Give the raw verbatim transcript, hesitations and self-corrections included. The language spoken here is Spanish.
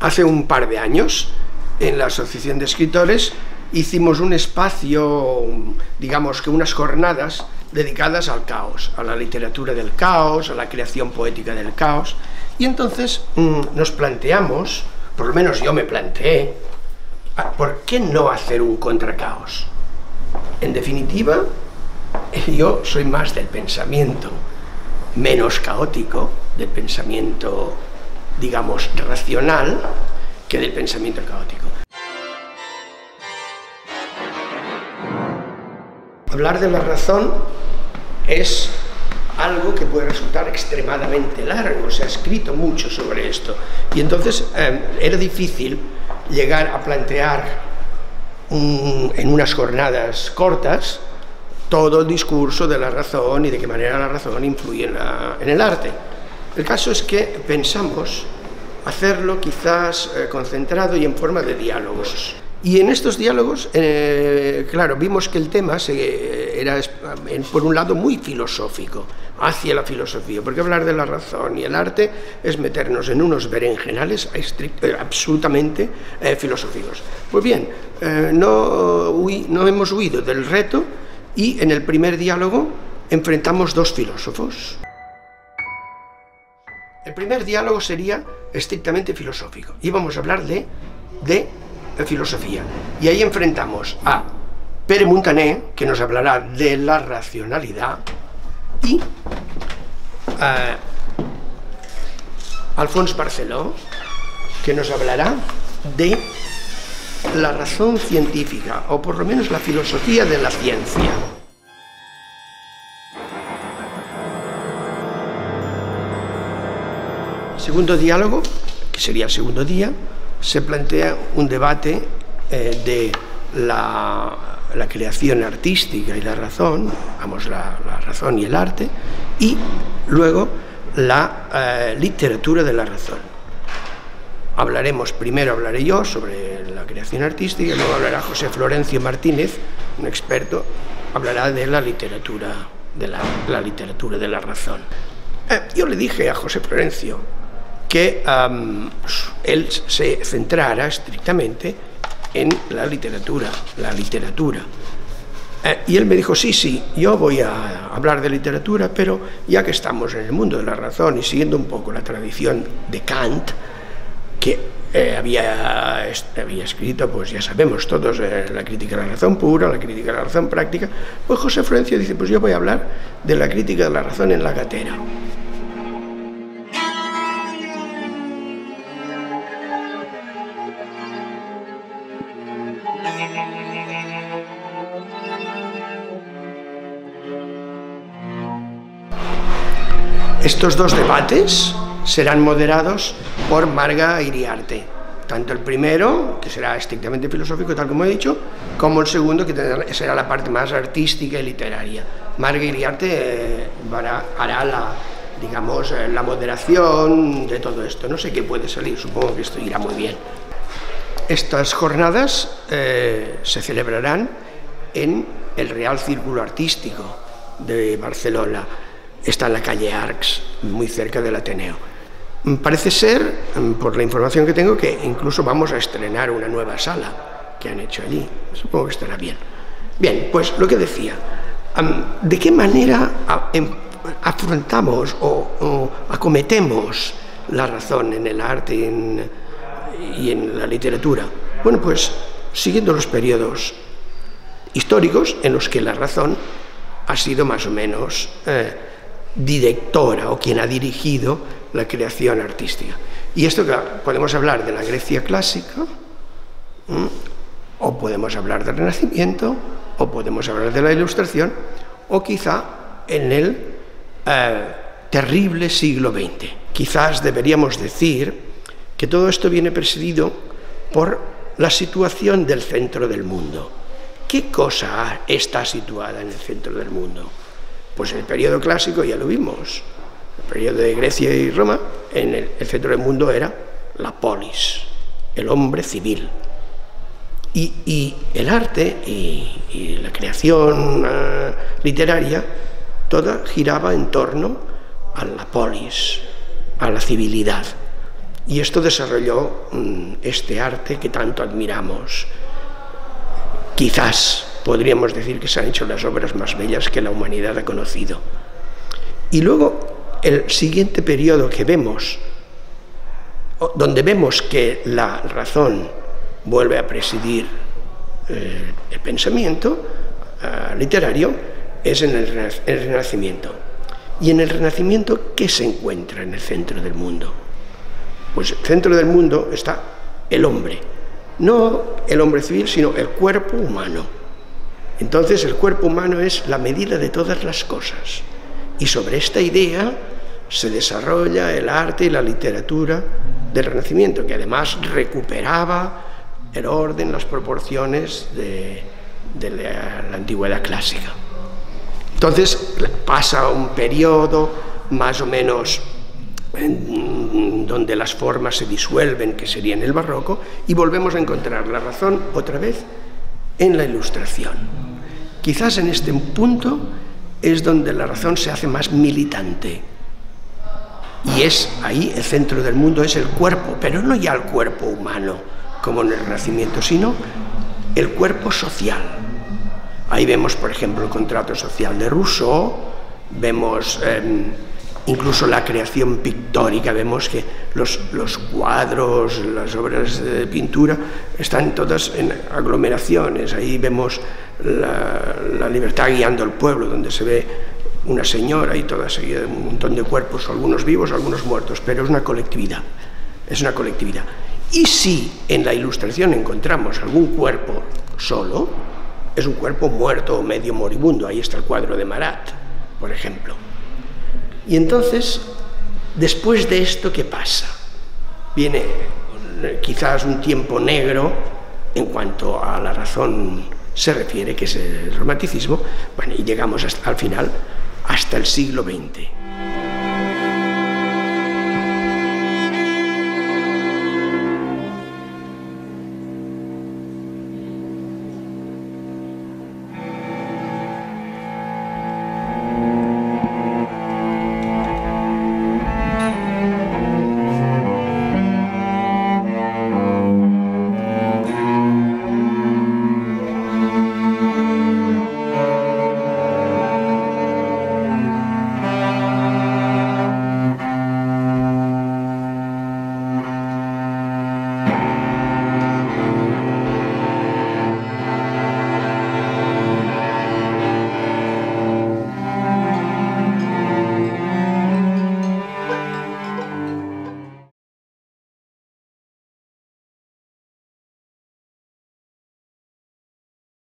Hace un par de años, en la Asociación de Escritores, hicimos un espacio, digamos que unas jornadas dedicadas al caos, a la literatura del caos, a la creación poética del caos, y entonces mmm, nos planteamos, por lo menos yo me planteé, ¿por qué no hacer un contracaos? En definitiva, yo soy más del pensamiento, menos caótico, del pensamiento, digamos, racional, que del pensamiento caótico. Hablar de la razón es algo que puede resultar extremadamente largo, se ha escrito mucho sobre esto, y entonces eh, era difícil llegar a plantear um, en unas jornadas cortas todo el discurso de la razón y de qué manera la razón influye en, la, en el arte. El caso es que pensamos hacerlo quizás eh, concentrado y en forma de diálogos. Y en estos diálogos, eh, claro, vimos que el tema se, era, por un lado, muy filosófico, hacia la filosofía, porque hablar de la razón y el arte es meternos en unos berenjenales absolutamente eh, filosóficos. Pues bien, eh, no, hui, no hemos huido del reto y en el primer diálogo enfrentamos dos filósofos. El primer diálogo sería estrictamente filosófico, y vamos a hablar de... de filosofía. Y ahí enfrentamos a Pere Montaner, que nos hablará de la racionalidad, y uh, Alfonso Barceló, que nos hablará de la razón científica, o por lo menos la filosofía de la ciencia. Segundo diálogo, que sería el segundo día, se plantea un debate eh, de la, la creación artística y la razón, vamos, la, la razón y el arte, y luego la eh, literatura de la razón. Hablaremos, primero hablaré yo sobre la creación artística, luego hablará José Florencio Martínez, un experto, hablará de la literatura de la, la, literatura de la razón. Eh, yo le dije a José Florencio que um, él se centrara estrictamente en la literatura, la literatura. Eh, y él me dijo, sí, sí, yo voy a hablar de literatura, pero ya que estamos en el mundo de la razón y siguiendo un poco la tradición de Kant, que eh, había, había escrito, pues ya sabemos todos, eh, la crítica de la razón pura, la crítica de la razón práctica, pues José Florencio dice, pues yo voy a hablar de la crítica de la razón en la gatera. Estos dos debates serán moderados por Marga Iriarte, tanto el primero, que será estrictamente filosófico, tal como he dicho, como el segundo, que será la parte más artística y literaria. Marga Iriarte eh, hará la, digamos, la moderación de todo esto. No sé qué puede salir, supongo que esto irá muy bien. Estas jornadas eh, se celebrarán en el Real Círculo Artístico de Barcelona. Está en la calle Arcs, muy cerca del Ateneo. Parece ser, por la información que tengo, que incluso vamos a estrenar una nueva sala que han hecho allí. Supongo que estará bien. Bien, pues lo que decía, ¿de qué manera afrontamos o, o acometemos la razón en el arte y en, y en la literatura? Bueno, pues siguiendo los periodos históricos en los que la razón ha sido más o menos... Eh, directora o quien ha dirigido la creación artística. Y esto, claro, podemos hablar de la Grecia clásica, ¿m? o podemos hablar del Renacimiento, o podemos hablar de la Ilustración, o quizá en el eh, terrible siglo veinte. Quizás deberíamos decir que todo esto viene presidido por la situación del centro del mundo. ¿Qué cosa está situada en el centro del mundo? Pues en el periodo clásico ya lo vimos. En el periodo de Grecia y Roma, en el, el centro del mundo era la polis, el hombre civil. Y, y el arte y, y la creación uh, literaria, toda giraba en torno a la polis, a la civilidad. Y esto desarrolló um, este arte que tanto admiramos. Quizás podríamos decir que se han hecho las obras más bellas que la humanidad ha conocido. Y luego el siguiente periodo que vemos, donde vemos que la razón vuelve a presidir eh, el pensamiento eh, literario, es en el, el Renacimiento. ¿Y en el Renacimiento qué se encuentra en el centro del mundo? Pues el centro del mundo está el hombre. No el hombre civil, sino el cuerpo humano. Entonces el cuerpo humano es la medida de todas las cosas. Y sobre esta idea se desarrolla el arte y la literatura del Renacimiento, que además recuperaba el orden, las proporciones de, de la, la antigüedad clásica. Entonces pasa un periodo más o menos en, donde las formas se disuelven, que sería en el barroco, y volvemos a encontrar la razón otra vez en la ilustración. Quizás en este punto es donde la razón se hace más militante. Y es ahí, el centro del mundo es el cuerpo, pero no ya el cuerpo humano, como en el Renacimiento, sino el cuerpo social. Ahí vemos, por ejemplo, el contrato social de Rousseau, vemos eh, incluso la creación pictórica, vemos que los, los cuadros, las obras de pintura, están todas en aglomeraciones. Ahí vemos la, la libertad guiando al pueblo, donde se ve una señora y toda seguida de un montón de cuerpos, algunos vivos, algunos muertos, pero es una colectividad, es una colectividad. Y si en la ilustración encontramos algún cuerpo solo, es un cuerpo muerto o medio moribundo, ahí está el cuadro de Marat, por ejemplo. Y entonces, después de esto, ¿qué pasa? Viene quizás un tiempo negro en cuanto a la razón se refiere, que es el romanticismo, bueno, y llegamos hasta, al final, hasta el siglo veinte.